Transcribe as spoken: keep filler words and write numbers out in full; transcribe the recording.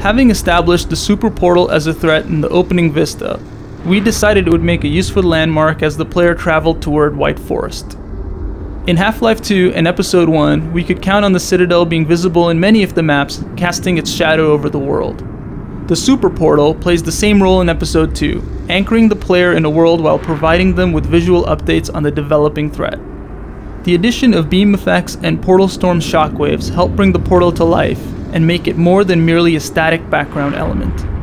Having established the Super Portal as a threat in the opening vista, we decided it would make a useful landmark as the player traveled toward White Forest. In Half-Life two and Episode one, we could count on the Citadel being visible in many of the maps, casting its shadow over the world. The Super Portal plays the same role in Episode two, anchoring the player in a world while providing them with visual updates on the developing threat. The addition of beam effects and Portal Storm shockwaves help bring the portal to life and make it more than merely a static background element.